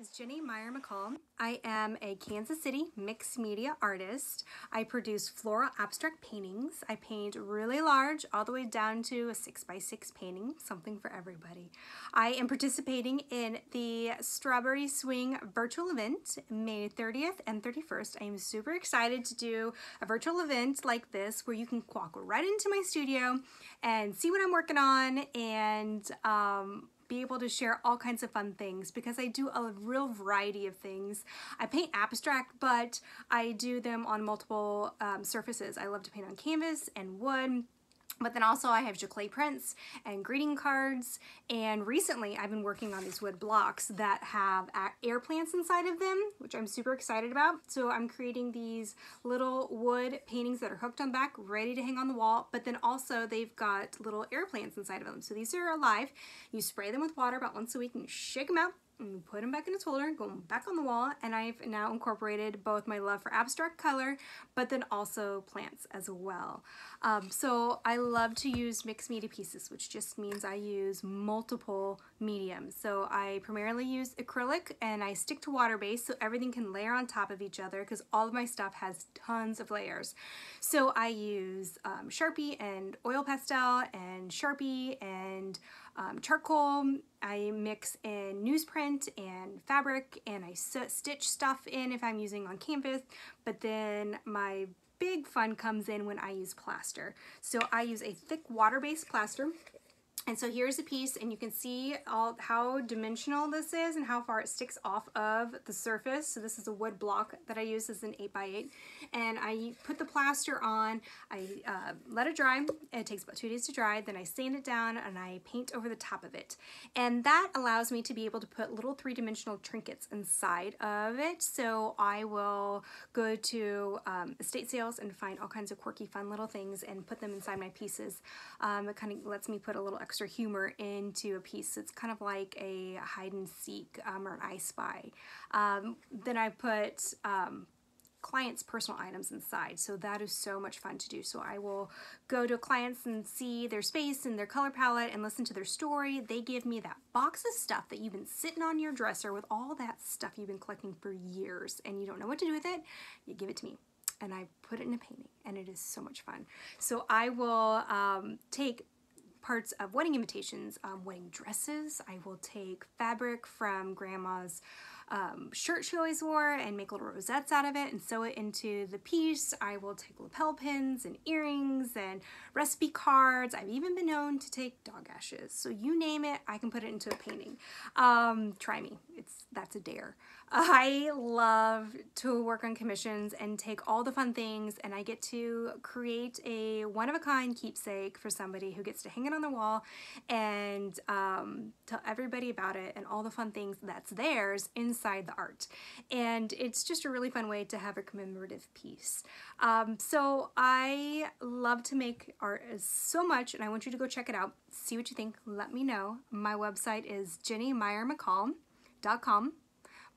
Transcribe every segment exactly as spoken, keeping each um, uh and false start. Is Jenny Meyer-McCall. I am a Kansas City mixed media artist. I produce floral abstract paintings. I paint really large, all the way down to a six by six painting, something for everybody. I am participating in the Strawberry Swing virtual event, May thirtieth and thirty-first. I am super excited to do a virtual event like this where you can walk right into my studio and see what I'm working on and, um, be able to share all kinds of fun things because I do a real variety of things. I paint abstract, but I do them on multiple um, surfaces. I love to paint on canvas and wood, but then also I have giclée prints and greeting cards. And recently I've been working on these wood blocks that have air plants inside of them, which I'm super excited about. So I'm creating these little wood paintings that are hooked on back, ready to hang on the wall, but then also they've got little air plants inside of them. So these are alive. You spray them with water about once a week and shake them out and put them back in its holder, go back on the wall. And I've now incorporated both my love for abstract color, but then also plants as well. Um, so I love to use mixed media pieces, which just means I use multiple mediums. So I primarily use acrylic and I stick to water base so everything can layer on top of each other because all of my stuff has tons of layers. So I use um, Sharpie and oil pastel and Sharpie and um, charcoal. I mix in newsprint and fabric and I stitch stuff in if I'm using on canvas, but then my big fun comes in when I use plaster. So I use a thick water-based plaster. And so here's a piece and you can see all how dimensional this is and how far it sticks off of the surface. So this is a wood block that I use as an eight by eight. And I put the plaster on, I uh, let it dry. It takes about two days to dry. Then I sand it down and I paint over the top of it. And that allows me to be able to put little three dimensional trinkets inside of it. So I will go to um, estate sales and find all kinds of quirky, fun little things and put them inside my pieces. Um, it kind of lets me put a little extra or humor into a piece. It's kind of like a hide and seek um, or an I Spy. Um, then I put um, clients' personal items inside, so that is so much fun to do. So I will go to clients and see their space and their color palette and listen to their story. They give me that box of stuff that you've been sitting on your dresser with all that stuff you've been collecting for years and you don't know what to do with it. You give it to me. And I put it in a painting and it is so much fun. So I will um, take parts of wedding invitations, um, wedding dresses. I will take fabric from grandma's um, shirt she always wore and make little rosettes out of it and sew it into the piece. I will take lapel pins and earrings and recipe cards. I've even been known to take dog ashes. So you name it, I can put it into a painting. Um, try me, it's that's a dare. I love to work on commissions and take all the fun things, and I get to create a one-of-a-kind keepsake for somebody who gets to hang it on the wall and um, tell everybody about it and all the fun things that's theirs inside the art. And it's just a really fun way to have a commemorative piece. Um, so I love to make art so much, and I want you to go check it out. See what you think. Let me know. My website is jenny meyer mccall dot com.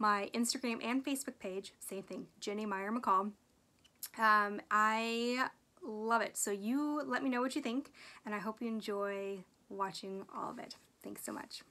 My Instagram and Facebook page, same thing, Jenny Meyer-McCall. Um, I love it. So you let me know what you think, and I hope you enjoy watching all of it. Thanks so much.